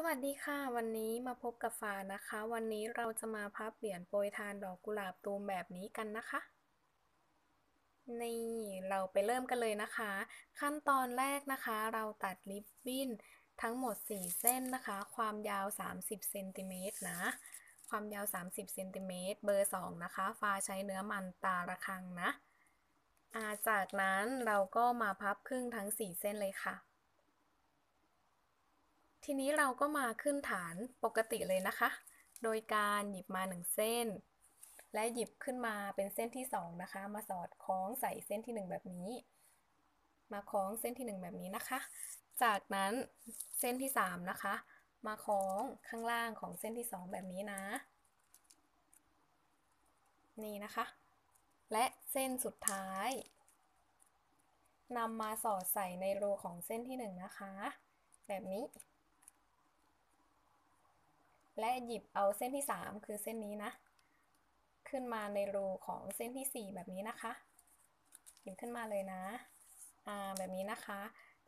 สวัสดีค่ะ วันนี้มาพบกับฟ้านะคะ วันนี้เราจะมาพับเหรียญโปรยทานดอกกุหลาบตูมแบบนี้กันนะคะ นี่เราไปเริ่มกันเลยนะคะ ขั้นตอนแรกนะคะเราตัดริบบิ้นทั้งหมด4เส้นนะคะความยาว30เซนติเมตรนะความยาว30เซนติเมตรเบอร์2นะคะฟ้าใช้เนื้อมันตาระฆังนะจากนั้นเราก็มาพับครึ่งทั้ง4เส้นเลยค่ะทีนี้เราก็มาขึ้นฐานปกติเลยนะคะโดยการหยิบมา1เส้นและหยิบขึ้นมาเป็นเส้นที่2นะคะมาสอดคล้องใส่เส้นที่1แบบนี้มาคล้องเส้นที่1แบบนี้นะคะจากนั้นเส้นที่3นะคะมาคล้องข้างล่างของเส้นที่2แบบนี้นะนี่นะคะและเส้นสุดท้ายนำมาสอดใส่ในรูของเส้นที่1นะคะแบบนี้และหยิบเอาเส้นที่3คือเส้นนี้นะขึ้นมาในรูของเส้นที่4แบบนี้นะคะหยิบขึ้นมาเลยนะแบบนี้นะคะ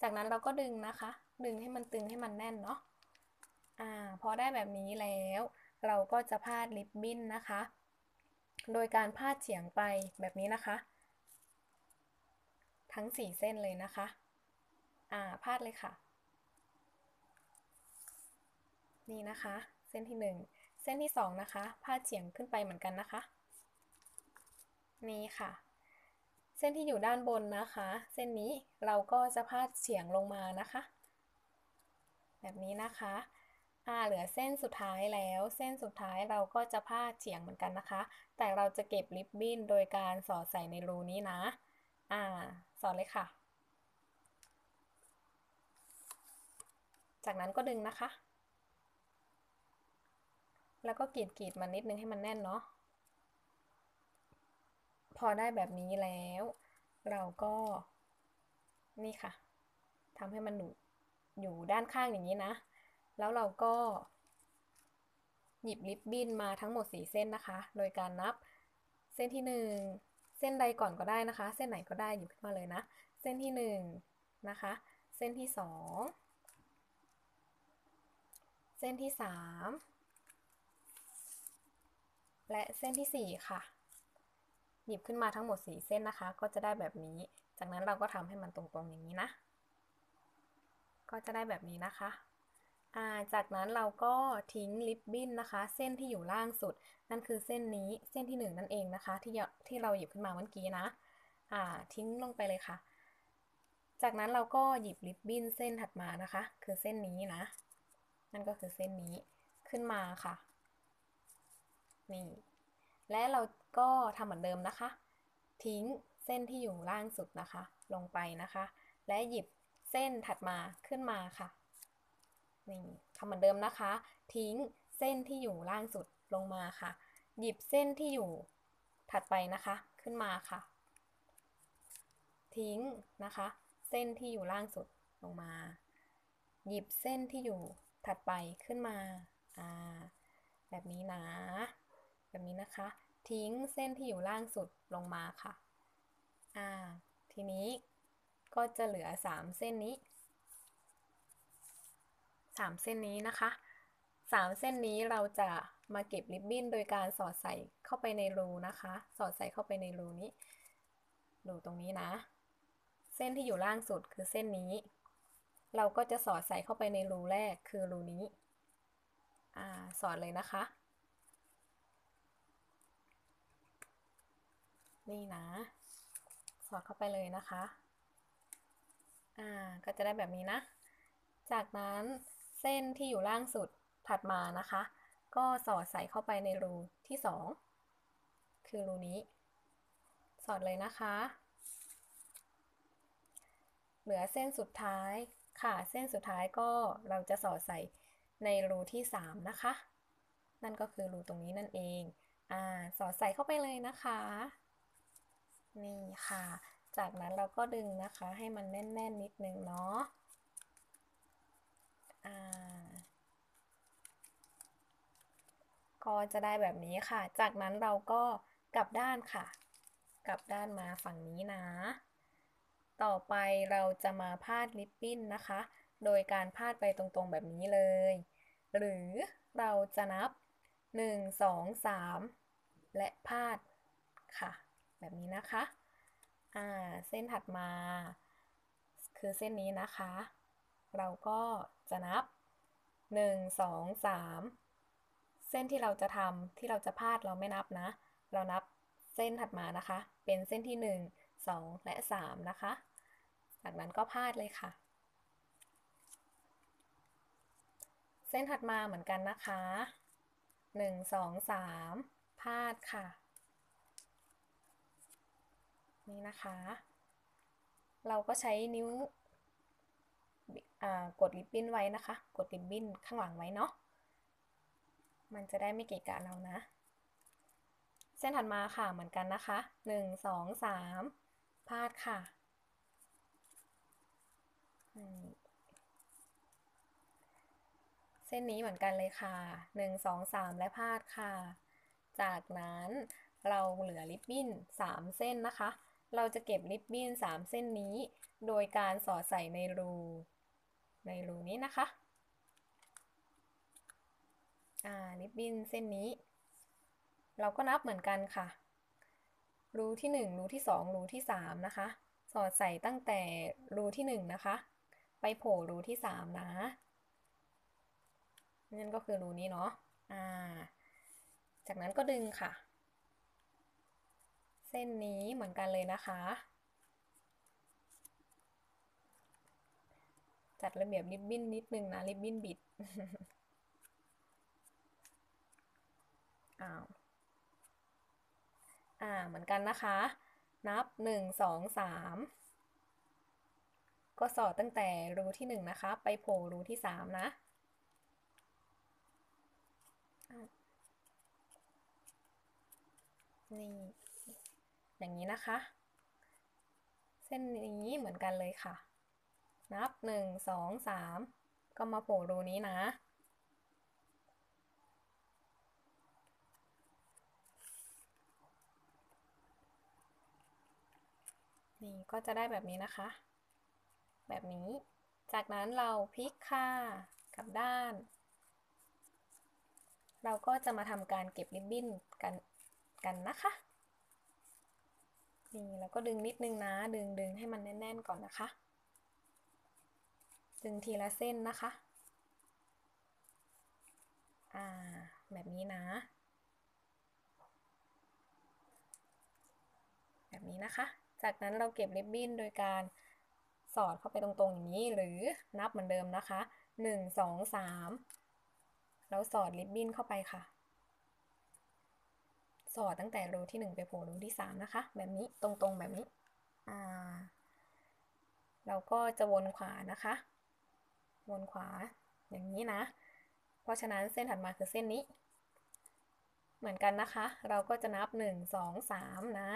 จากนั้นเราก็ดึงนะคะดึงให้มันตึงให้มันแน่นเนาะพอได้แบบนี้แล้วเราก็จะพาดริบบิ้นนะคะโดยการพาดเฉียงไปแบบนี้นะคะทั้ง4เส้นเลยนะคะพาดเลยค่ะนี่นะคะเส้นที่1เส้นที่2นะคะพาดเฉียงขึ้นไปเหมือนกันนะคะนี่ค่ะเส้นที่อยู่ด้านบนนะคะเส้นนี้เราก็จะพาดเฉียงลงมานะคะแบบนี้นะคะเหลือเส้นสุดท้ายแล้วเส้นสุดท้ายเราก็จะพาดเฉียงเหมือนกันนะคะแต่เราจะเก็บริบบิ้นโดยการสอดใส่ในรูนี้นะสอดเลยค่ะจากนั้นก็ดึงนะคะแล้วก็กรีดมันนิดนึงให้มันแน่นเนาะพอได้แบบนี้แล้วเราก็นี่ค่ะทำให้มันอยู่ด้านข้างอย่างนี้นะแล้วเราก็หยิบริบบิ้นมาทั้งหมด4เส้นนะคะโดยการนับเส้นที่1เส้นใดก่อนก็ได้นะคะเส้นไหนก็ได้หยิบขึ้นมาเลยนะเส้นที่1นะคะเส้นที่2เส้นที่3และเส้นที่4ค่ะหยิบขึ้นมาทั้งหมด4เส้นนะคะก็จะได้แบบนี้จากนั้นเราก็ทำให้มันตรงๆอย่างนี้นะก็จะได้แบบนี้นะคะจากนั้นเราก็ทิ้งริบบิ้นนะคะเส้นที่อยู่ล่างสุดนั่นคือเส้นนี้เส้นที่1นั่นเองนะคะที่เราหยิบขึ้นมาเมื่อกี้นะทิ้งลงไปเลยค่ะจากนั้นเราก็หยิบริบบิ้นเส้นถัดมานะคะคือเส้นนี้นะนั่นก็คือเส้นนี้ขึ้นมาค่ะนี่และเราก็ทำเหมือนเดิมนะคะทิ้งเส้นที่อยู่ล่างสุดนะคะลงไปนะคะและหยิบเส้นถัดมาขึ้นมาค่ะนี่ทำเหมือนเดิมนะคะทิ้งเส้นที่อยู่ล่างสุดลงมาค่ะหยิบเส้นที่อยู่ถัดไปนะคะขึ้นมาค่ะทิ้งนะคะเส้นที่อยู่ล่างสุดลงมาหยิบเส้นที่อยู่ถัดไปขึ้นมาแบบนี้นะแบบนี้นะคะทิ้งเส้นที่อยู่ล่างสุดลงมาค่ะทีนี้ก็จะเหลือ3เส้นนี้3เส้นนี้นะคะ3เส้นนี้เราจะมาเก็บริบบิ้นโดยการสอดใส่เข้าไปในรูนะคะสอดใส่เข้าไปในรูนี้รูตรงนี้นะเส้นที่อยู่ล่างสุดคือเส้นนี้เราก็จะสอดใส่เข้าไปในรูแรกคือรูนี้สอดเลยนะคะนี่นะสอดเข้าไปเลยนะคะก็จะได้แบบนี้นะจากนั้นเส้นที่อยู่ล่างสุดถัดมานะคะก็สอดใส่เข้าไปในรูที่2คือรูนี้สอดเลยนะคะเหลือเส้นสุดท้ายค่ะเส้นสุดท้ายก็เราจะสอดใส่ในรูที่3นะคะนั่นก็คือรูตรงนี้นั่นเองสอดใส่เข้าไปเลยนะคะนี่ค่ะจากนั้นเราก็ดึงนะคะให้มันแน่นๆนิดนึงเนาะก็จะได้แบบนี้ค่ะจากนั้นเราก็กลับด้านค่ะกลับด้านมาฝั่งนี้นะต่อไปเราจะมาพาดริบบิ้นนะคะโดยการพาดไปตรงๆแบบนี้เลย หรือเราจะนับ1 2 3และพาดค่ะแบบนี้นะคะเส้นถัดมาคือเส้นนี้นะคะเราก็จะนับ1 2 3เส้นที่เราจะทำที่เราจะพาดเราไม่นับนะเรานับเส้นถัดมานะคะเป็นเส้นที่1 2 และ 3นะคะจากนั้นก็พาดเลยค่ะเส้นถัดมาเหมือนกันนะคะ1 2 3พาดค่ะนี่นะคะเราก็ใช้นิ้วกดริบบิ้นไว้นะคะกดริบบิ้นข้างหลังไว้เนาะมันจะได้ไม่เกะกะเรานะเส้นถัดมาค่ะเหมือนกันนะคะ1 2 3พาดค่ะเส้นนี้เหมือนกันเลยค่ะ1 2 3และพาดค่ะจากนั้นเราเหลือริบบิ้น3เส้นนะคะเราจะเก็บริบบิ้น3เส้นนี้โดยการสอดใส่ในรูนี้นะคะริบบิ้นเส้นนี้เราก็นับเหมือนกันค่ะรูที่1รูที่2รูที่3นะคะสอดใส่ตั้งแต่รูที่1นะคะไปโผล่รูที่3นะนั่นก็คือรูนี้เนาะจากนั้นก็ดึงค่ะเส้นนี้เหมือนกันเลยนะคะจัดระเบียบริบบิ้นนิดนึงนะริบบิ้นบิด เหมือนกันนะคะนับ1 2 3ก็สอดตั้งแต่รูที่1นะคะไปโผล่รูที่3นะนี่อย่างนี้นะคะเส้นนี้เหมือนกันเลยค่ะนับ1 2 3ก็มาโผล่รูนี้นะนี่ก็จะได้แบบนี้นะคะแบบนี้จากนั้นเราพลิกค่ะกลับด้านเราก็จะมาทำการเก็บริบบิ้นกันนะคะนี่เราก็ดึงนิดนึงนะดึงให้มันแน่นๆก่อนนะคะดึงทีละเส้นนะคะแบบนี้นะแบบนี้นะคะจากนั้นเราเก็บริบบิ้นโดยการสอดเข้าไปตรงๆอย่างนี้หรือนับเหมือนเดิมนะคะ1 2 3แล้วสอดริบบิ้นเข้าไปค่ะสอดตั้งแต่รูที่1ไปโผล่รูที่3นะคะแบบนี้ตรงๆแบบนี้เราก็จะวนขวานะคะวนขวาอย่างนี้นะเพราะฉะนั้นเส้นถัดมาคือเส้นนี้เหมือนกันนะคะเราก็จะนับ1 2 3นะ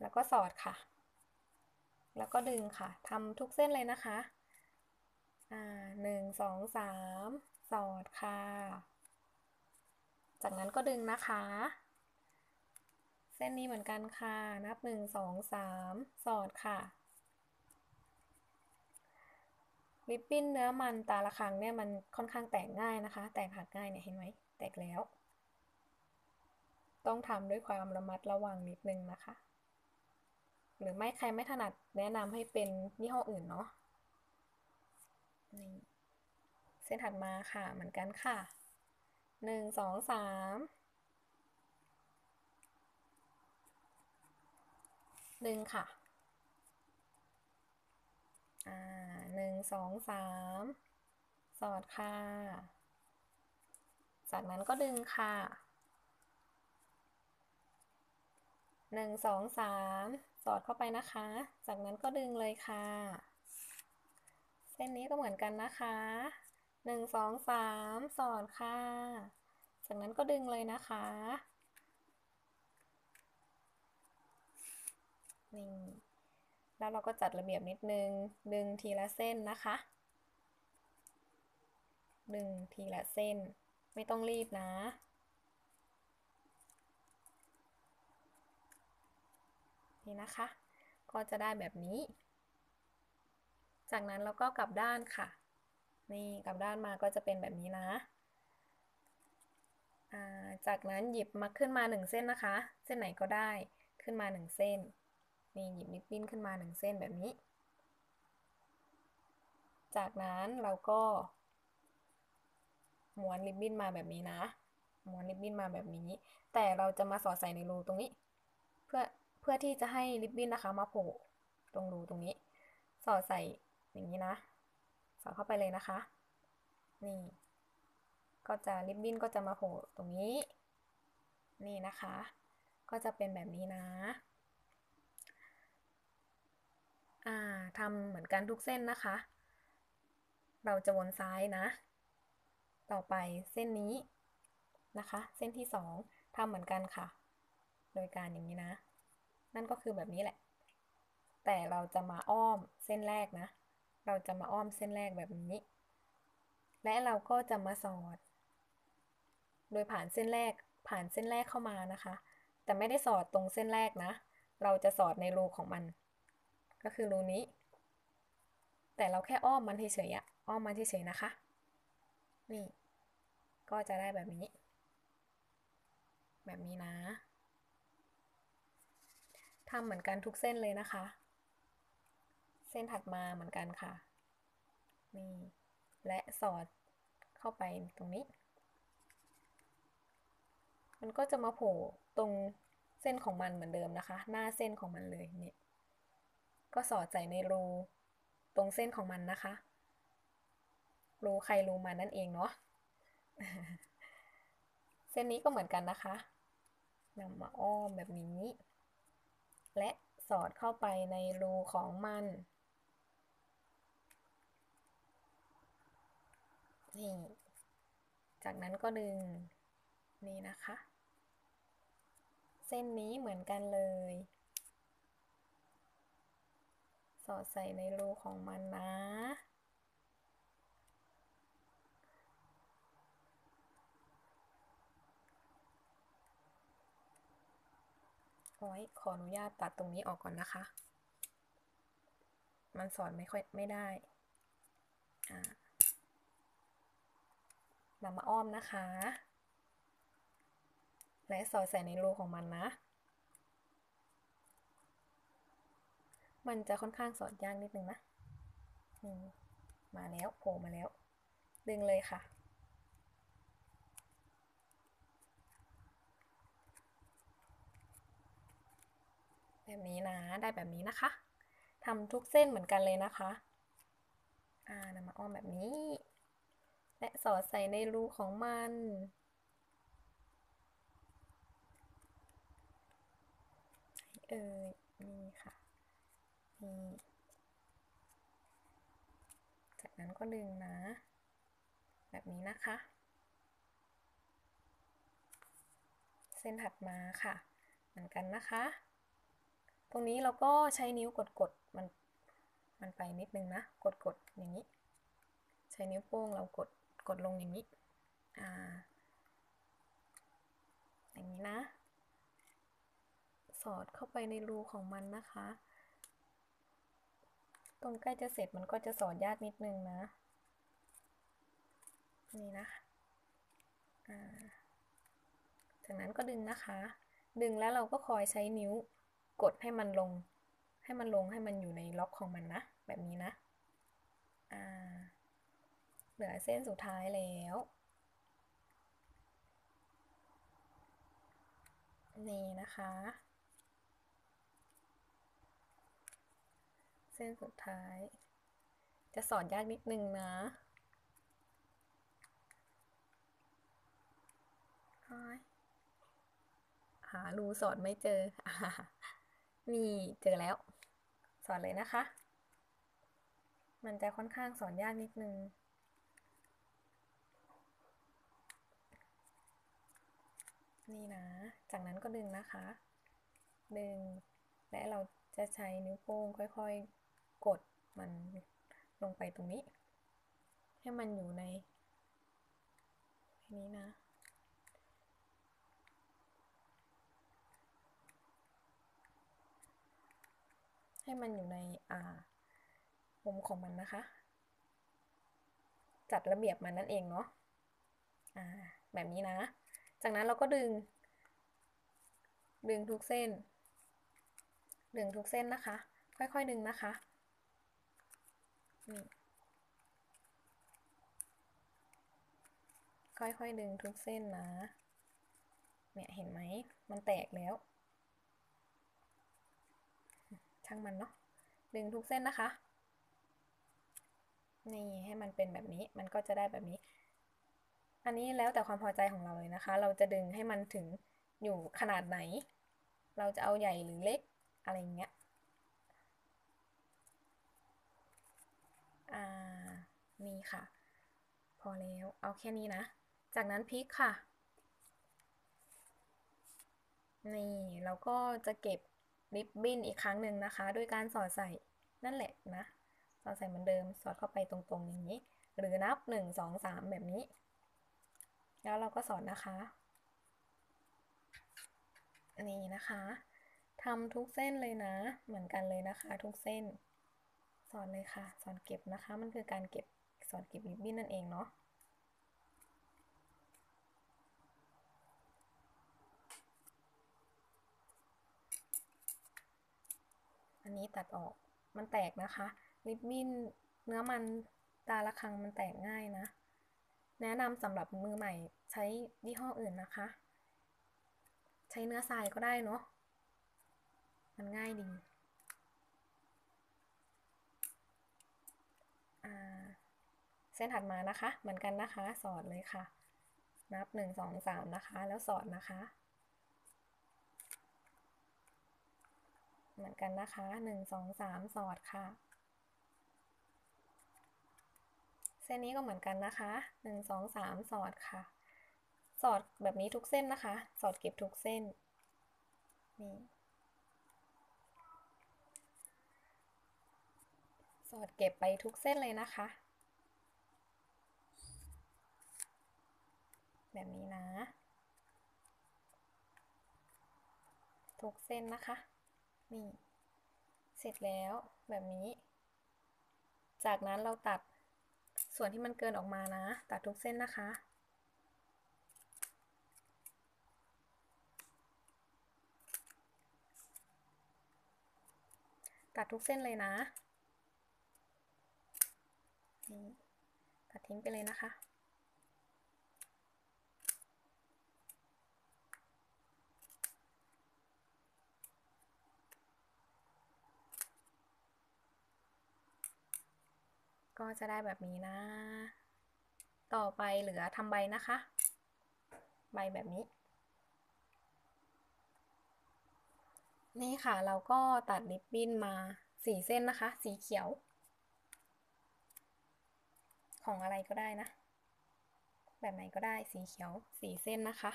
แล้วก็สอดค่ะแล้วก็ดึงค่ะทำทุกเส้นเลยนะคะ1 2 3สอดค่ะจากนั้นก็ดึงนะคะเส้นนี้เหมือนกันค่ะนับ1 2 3สอดค่ะริบบิ้นเนื้อมันตาละครังเนี่ยมันค่อนข้างแตกง่ายนะคะแตกหักง่ายเนี่ยเห็นไหมแตกแล้วต้องทำด้วยความระมัดระวังนิดนึงนะคะหรือไม่ใครไม่ถนัดแนะนำให้เป็นยี่ห้ออื่นเนาะนี่เส้นถัดมาค่ะเหมือนกันค่ะ1 2 3ดึงค่ะ1 2 3สอดค่ะจากนั้นก็ดึงค่ะ1 2 3สอดเข้าไปนะคะจากนั้นก็ดึงเลยค่ะเส้นนี้ก็เหมือนกันนะคะ1 2 3สอดค่ะจากนั้นก็ดึงเลยนะคะนี่แล้วเราก็จัดระเบียบนิดนึงดึงทีละเส้นนะคะดึงทีละเส้นไม่ต้องรีบนะนี่นะคะก็จะได้แบบนี้จากนั้นเราก็กลับด้านค่ะ นี่กลับด้านมาก็จะเป็นแบบนี้นะจากนั้นหยิบมาขึ้นมา1เส้นนะคะเส้นไหนก็ได้ขึ้นมา1เส้นนี่หยิบริบบิ้นขึ้นมา1เส้นแบบนี้จากนั้นเราก็ม้วนริบบิ้นมาแบบนี้นะม้วนริบบิ้นมาแบบนี้แต่เราจะมาสอดใส่ในรูตรงนี้เพื่อที่จะให้ริบบิ้นนะคะมาโผล่ตรงรูตรงนี้สอดใส่อย่างนี้นะสอดเข้าไปเลยนะคะนี่ก็จะริบบิ้นก็จะมาโผล่ตรงนี้นี่นะคะก็จะเป็นแบบนี้นะทำเหมือนกันทุกเส้นนะคะเราจะวนซ้ายนะต่อไปเส้นนี้นะคะเส้นที่2ทำเหมือนกันค่ะโดยการอย่างนี้นะนั่นก็คือแบบนี้แหละแต่เราจะมาอ้อมเส้นแรกนะเราจะมาอ้อมเส้นแรกแบบนี้และเราก็จะมาสอดโดยผ่านเส้นแรกเข้ามานะคะแต่ไม่ได้สอดตรงเส้นแรกนะเราจะสอดในรูของมันก็คือรูนี้แต่เราแค่อ้อมมันเฉยๆอ้อมมันเฉยๆนะคะนี่ก็จะได้แบบนี้นะทำเหมือนกันทุกเส้นเลยนะคะเส้นถัดมาเหมือนกันค่ะนี่และสอดเข้าไปตรงนี้มันก็จะมาโผล่ตรงเส้นของมันเหมือนเดิมนะคะหน้าเส้นของมันเลยนี่ก็สอดใส่ในรูตรงเส้นของมันนะคะรูใครรูมันนั่นเองเนาะ เส้นนี้ก็เหมือนกันนะคะนำมาอ้อมแบบนี้และสอดเข้าไปในรูของมันนี่จากนั้นก็ดึงนี่นะคะเส้นนี้เหมือนกันเลยสอดใส่ในรูของมันนะขออนุญาตตัดตรงนี้ออกก่อนนะคะมันสอดไม่ได้นำมาอ้อมนะคะและสอดใส่ในรูของมันนะมันจะค่อนข้างสอดยากนิดนึงนะมาแล้วโผล่มาแล้วดึงเลยค่ะแบบนี้นะได้แบบนี้นะคะทำทุกเส้นเหมือนกันเลยนะคะนำมาอ้อมแบบนี้และสอดใส่ในรูของมันนี่ค่ะนี่จากนั้นก็ดึงนะแบบนี้นะคะเส้นถัดมาค่ะเหมือนกันนะคะตรงนี้เราก็ใช้นิ้วกดๆมันไปนิดนึงนะกดๆอย่างนี้ใช้นิ้วโป้งเรากดลงอย่างนี้อย่างนี้นะสอดเข้าไปในรูของมันนะคะตรงใกล้จะเสร็จมันก็จะสอดยากนิดนึงนะนี่นะจากนั้นก็ดึงนะคะดึงแล้วเราก็คอยใช้นิ้วกดให้มันลงให้มันอยู่ในล็อกของมันนะแบบนี้นะเหลือเส้นสุดท้ายแล้วนี่นะคะเส้นสุดท้ายจะสอดยากนิดนึงนะหารูสอดไม่เจอนี่เจอแล้วสอนเลยนะคะมันจะค่อนข้างสอนยากนิดนึงนี่นะจากนั้นก็ดึงนะคะดึงและเราจะใช้นิ้วโป้งค่อยๆกดมันลงไปตรงนี้ให้มันอยู่ในนี้นะให้มันอยู่ในมุมของมันนะคะ จัดระเบียบมันนั่นเองเนาะแบบนี้นะจากนั้นเราก็ดึงทุกเส้นนะคะค่อยๆดึงนะคะค่อยๆดึงทุกเส้นนะเนี่ยเห็นไหมมันแตกแล้วช่างมันเนาะดึงทุกเส้นนะคะนี่ให้มันเป็นแบบนี้มันก็จะได้แบบนี้อันนี้แล้วแต่ความพอใจของเราเลยนะคะเราจะดึงให้มันถึงอยู่ขนาดไหนเราจะเอาใหญ่หรือเล็กอะไรอย่างเงี้ยนี่ค่ะพอแล้วเอาแค่นี้นะจากนั้นพลิกค่ะนี่เราก็จะเก็บริบบิ้นอีกครั้งหนึ่งนะคะโดยการสอดใส่นั่นแหละนะสอดใส่เหมือนเดิมสอดเข้าไปตรงๆอย่างนี้หรือนับ1 2 3แบบนี้แล้วเราก็สอดนะคะนี่นะคะทำทุกเส้นเลยนะเหมือนกันเลยนะคะทุกเส้นสอดเลยค่ะสอดเก็บนะคะมันคือการเก็บสอดเก็บริบบิ้นนั่นเองเนาะอันนี้ตัดออกมันแตกนะคะริบบิ้นเนื้อมันตาละครังมันแตกง่ายนะแนะนำสำหรับมือใหม่ใช้ยี่ห้ออื่นนะคะใช้เนื้อทรายก็ได้เนาะมันง่ายดีเส้นถัดมานะคะเหมือนกันนะคะสอดเลยค่ะนับ1 2 3นะคะแล้วสอดนะคะเหมือนกันนะคะ1 2 3สอดค่ะเส้นนี้ก็เหมือนกันนะคะ1 2 3สอดค่ะสอดแบบนี้ทุกเส้นนะคะสอดเก็บทุกเส้นนี่สอดเก็บไปทุกเส้นเลยนะคะแบบนี้นะทุกเส้นนะคะนี่เสร็จแล้วแบบนี้จากนั้นเราตัดส่วนที่มันเกินออกมานะตัดทุกเส้นนะคะตัดทุกเส้นเลยนะนี่ตัดทิ้งไปเลยนะคะก็จะได้แบบนี้นะต่อไปเหลือทำใบนะคะใบแบบนี้นี่ค่ะเราก็ตัดริบบิ้นมา4เส้นนะคะสีเขียวของอะไรก็ได้นะแบบไหนก็ได้สีเขียว4เส้นนะคะ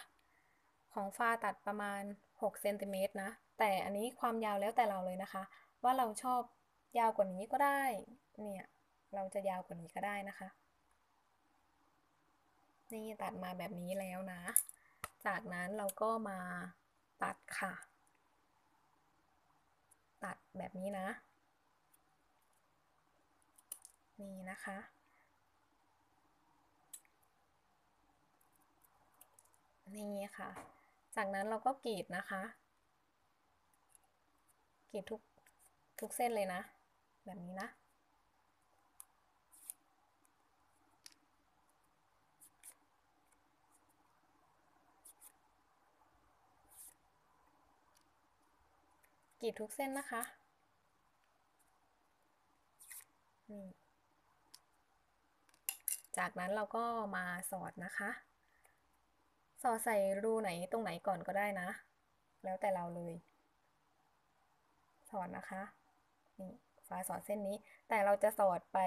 ของฟ้าตัดประมาณ6เซนติเมตรนะแต่อันนี้ความยาวแล้วแต่เราเลยนะคะว่าเราชอบยาวกว่านี้ก็ได้เนี่ยเราจะยาวกว่านี้ก็ได้นะคะนี่ตัดมาแบบนี้แล้วนะจากนั้นเราก็มาตัดค่ะตัดแบบนี้นะนี่นะคะนี่ค่ะจากนั้นเราก็กรีดนะคะกรีดทุกเส้นเลยนะแบบนี้นะกรีดทุกเส้นนะคะนี่จากนั้นเราก็มาสอดนะคะสอดใส่รูไหนตรงไหนก่อนก็ได้นะแล้วแต่เราเลยสอดนะคะนี่ฟ้าสอดเส้นนี้แต่เราจะสอดไ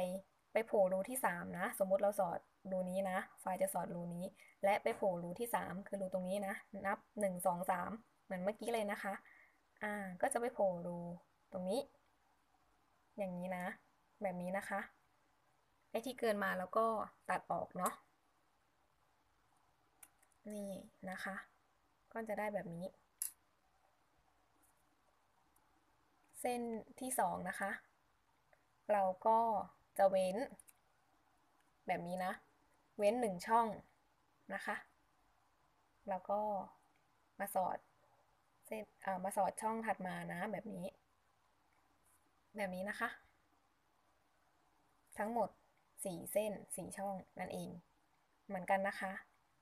ปโผล่รูที่3นะสมมุติเราสอดรูนี้นะฟ้าจะสอดรูนี้และไปโผล่รูที่3คือรูตรงนี้นะนับ1 2 3เหมือนเมื่อกี้เลยนะคะก็จะไปโผล่รูตรงนี้อย่างนี้นะแบบนี้นะคะไอ้ที่เกินมาแล้วก็ตัดออกเนาะนี่นะคะก็จะได้แบบนี้เส้นที่2นะคะเราก็จะเว้น แบบนี้นะเว้น1ช่องนะคะแล้วก็มาสอดเส้นมาสอดช่องถัดมานะแบบนี้นะคะทั้งหมด4เส้น4ช่องนั่นเองเหมือนกันนะคะ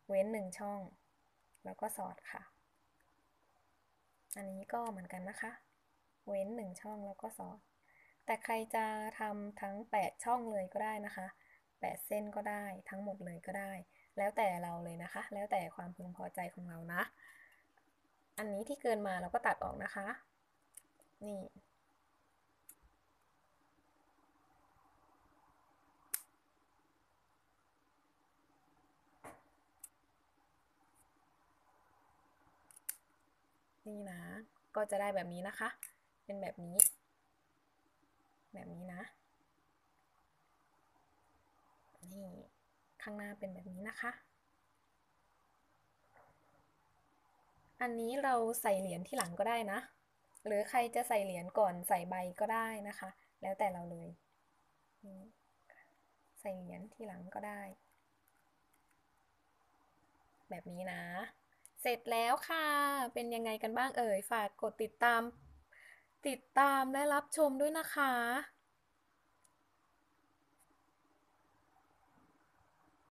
เว้น1ช่องแล้วก็สอดค่ะอันนี้ก็เหมือนกันนะคะเว้น1ช่องแล้วก็สอดแต่ใครจะทำทั้ง8ช่องเลยก็ได้นะคะ8เส้นก็ได้ทั้งหมดเลยก็ได้แล้วแต่เราเลยนะคะแล้วแต่ความพึงพอใจของเรานะอันนี้ที่เกินมาเราก็ตัดออกนะคะนี่นี่นะก็จะได้แบบนี้นะคะเป็นแบบนี้นะนี่ข้างหน้าเป็นแบบนี้นะคะอันนี้เราใส่เหรียญที่หลังก็ได้นะหรือใครจะใส่เหรียญก่อนใส่ใบก็ได้นะคะแล้วแต่เราเลยใส่เหรียญที่หลังก็ได้แบบนี้นะเสร็จแล้วค่ะเป็นยังไงกันบ้างเอ่ยฝากกดติดตามและรับชมด้วยนะคะ